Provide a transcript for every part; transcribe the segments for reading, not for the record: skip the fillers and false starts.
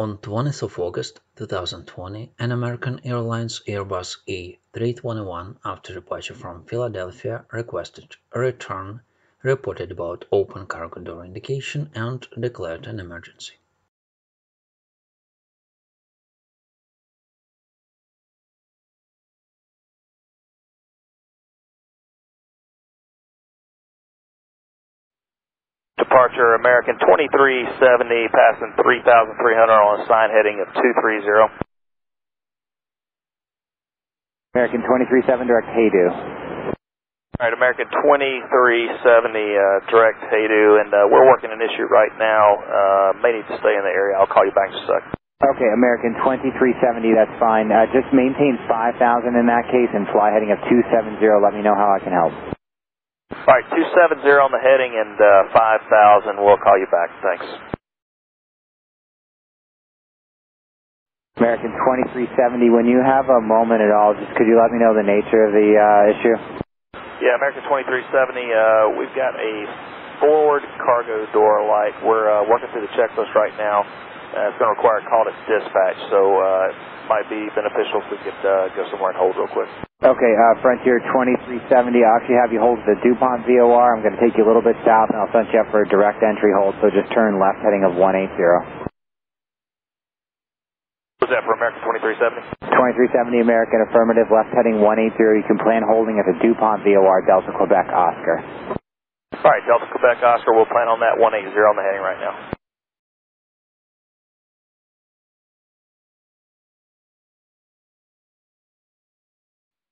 On 20th of August 2020, an American Airlines Airbus A321 after departure from Philadelphia requested a return, reported about open cargo door indication, and declared an emergency. Departure American 2370, passing 3,300 on a sign heading of 230. American 2370, direct Haydo. All right, American 2370, direct Haydo, and we're working an issue right now. May need to stay in the area. I'll call you back in a sec. Okay, American 2370, that's fine. Just maintain 5,000 in that case and fly heading of 270. Let me know how I can help. All right, 270 on the heading and 5,000. We'll call you back. Thanks. American 2370, when you have a moment at all, just could you let me know the nature of the issue? Yeah, American 2370, we've got a forward cargo door light. We're working through the checklist right now. It's going to require a call to dispatch, so it might be beneficial if we could go somewhere and hold real quick. Okay, Frontier 2370, I'll actually have you hold the DuPont VOR. I'm going to take you a little bit south, and I'll send you up for a direct entry hold, so just turn left heading of 180. Was that for American 2370? 2370, American, affirmative, left heading 180. You can plan holding at the DuPont VOR, Delta Quebec Oscar. All right, Delta Quebec Oscar, we'll plan on that 180 on the heading right now.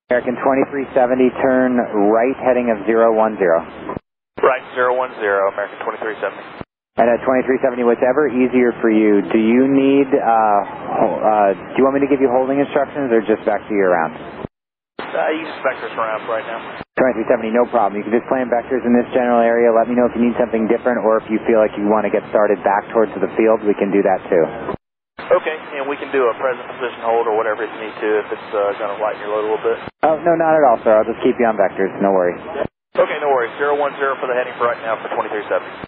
American 2370, turn right heading of 010. Right, 010, American 2370. And at 2370, whatever easier for you, do you need, do you want me to give you holding instructions or just vector you around? You can vector us around right now. 2370, no problem. You can just plan vectors in this general area. Let me know if you need something different or if you feel like you want to get started back towards the field, we can do that too. Okay, and we can do a present position hold or whatever if you need to, if it's going to lighten your load a little bit. Oh, no, not at all, sir. I'll just keep you on vectors. No worries. Okay, no worries. 010 for the heading for right now for 2370.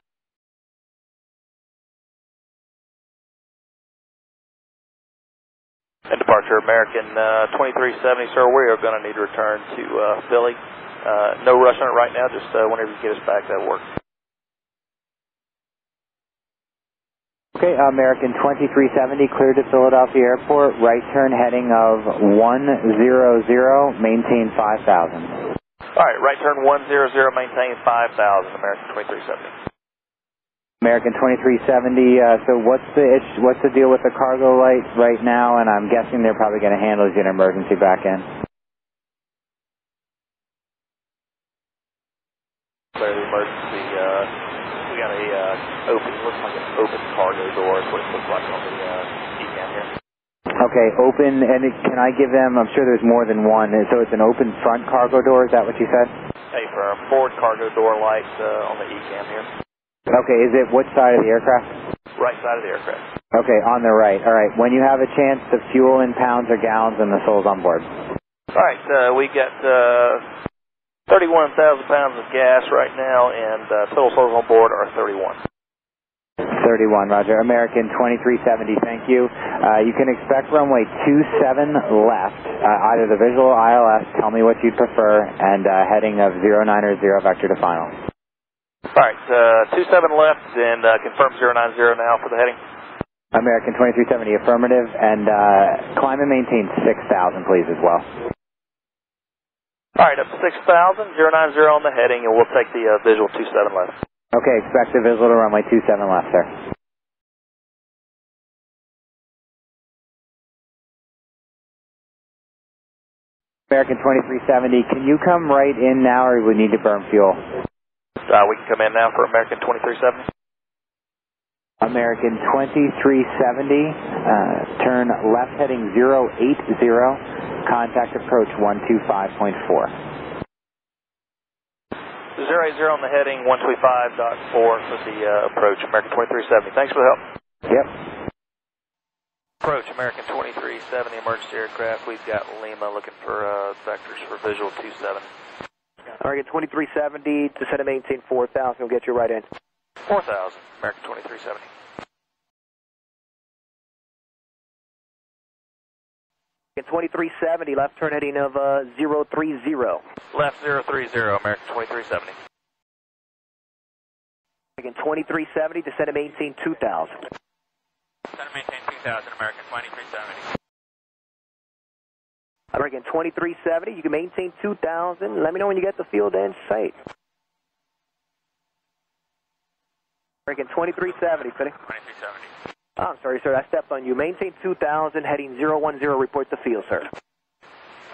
And departure American 2370, sir. We are going to need to return to Philly. No rush on it right now. Just whenever you get us back, that works. Okay, American 2370, clear to Philadelphia Airport, right turn heading of 100, maintain 5,000. All right, right turn 100, maintain 5,000, American 2370. American 2370, so what's the deal with the cargo light right now? And I'm guessing they're probably going to handle it as an emergency back in. Clear the emergency. We got a open, looks like an open cargo door is what it looks like on the E-cam here. Okay, open, and can I give them, I'm sure there's more than one, so it's an open front cargo door, is that what you said? Hey, for a forward cargo door light on the E-cam here. Okay, is it what side of the aircraft? Right side of the aircraft. Okay, on the right. All right, when you have a chance, the fuel in pounds or gallons and the souls on board. All right, we got 31,000 pounds of gas right now, and total souls on board are 31. 31, roger. American 2370, thank you. You can expect runway 27 left, either the visual ILS, tell me what you'd prefer, and heading of 09 or 0 vector to final. All right, 27 left, and confirm 090 now for the heading. American 2370, affirmative, and climb and maintain 6,000, please, as well. All right, up to 6,000, 090 on the heading, and we'll take the visual 27 left. Okay, expect the visual to runway 27 left, sir. American 2370, can you come right in now, or we need to burn fuel? We can come in now for American 2370. American 2370, turn left heading 080, contact approach 125.4. 080 on the heading 125.4 for the approach, American 2370. Thanks for the help. Yep. Approach, American 2370, emergency aircraft. We've got Lima looking for vectors for visual 27. American 2370, descend and maintain 4,000, we'll get you right in. 4,000, American 2370. 2370, left turn heading of 030. Left 030, American 2370. Again, 2370, descend and maintain 2000. Descend and maintain 2000, American 2370. American 2370, you can maintain 2000. Let me know when you get the field in sight. American 2370, Finny. 2370. Oh, I'm sorry, sir. I stepped on you. Maintain 2000, heading 010. Report the field, sir.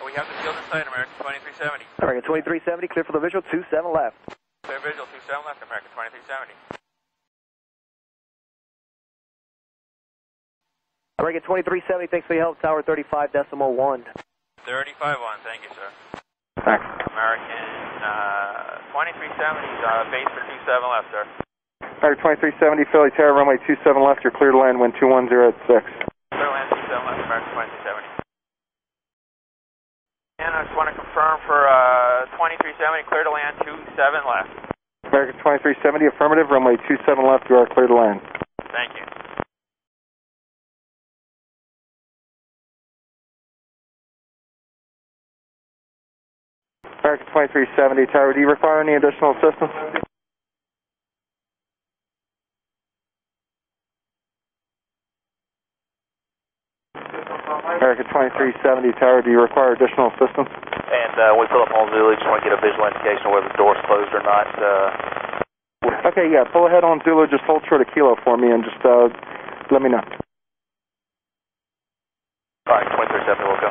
We have the field in sight, American 2370. American 2370, clear for the visual, 27 left. Clear visual, 27 left, American 2370. American 2370, thanks for your help, tower 35.1. 35.1, thank you, sir. Thanks. American 2370, base for 27 left, sir. Alright, 2370, Philly Tower, runway 27 left, you're clear to land wind 210 at 6. Clear land 27 left, American 2370. And I just want to confirm for 2370, clear to land 27 left. American 2370, affirmative, runway 27 left, you are clear to land. Thank you. American 2370, Tower, do you require any additional assistance? America 2370, Tower, do you require additional assistance? And we pull up on Zulu, just want to get a visual indication of whether the door's closed or not. Okay, yeah, pull ahead on Zulu, just hold short a kilo for me and just let me know. All right, 2370, we'll go.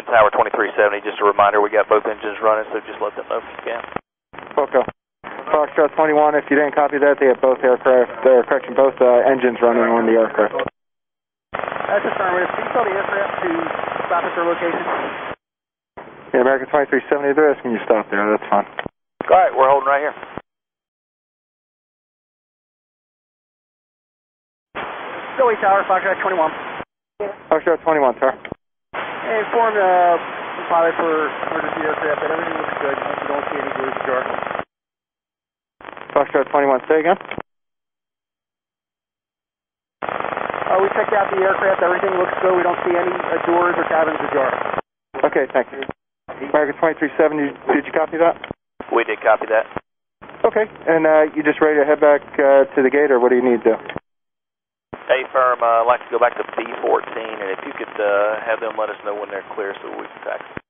And Tower 2370, just a reminder, we got both engines running, so just let them know if you can. We'll go. Foxtrot 21, if you didn't copy that, they have both aircraft, both engines running on the aircraft. That's affirmative. Can you tell the aircraft to stop at their location? Yeah, American 2370, they're asking you to stop there. That's fine. All right, we're holding right here. Philly Tower, Foxtrot 21. Foxtrot 21, Tower. Hey, inform the pilot for emergency aircraft that everything looks good. You don't see any blue jar. Foxtrot 21, say again. We checked out the aircraft. Everything looks good. We don't see any doors or cabins ajar. Okay, thank you. American 2370, did you copy that? We did copy that. Okay, and you just ready to head back to the gate, or what do you need to do? Hey, firm, I'd like to go back to B14, and if you could have them let us know when they're clear so we can taxi.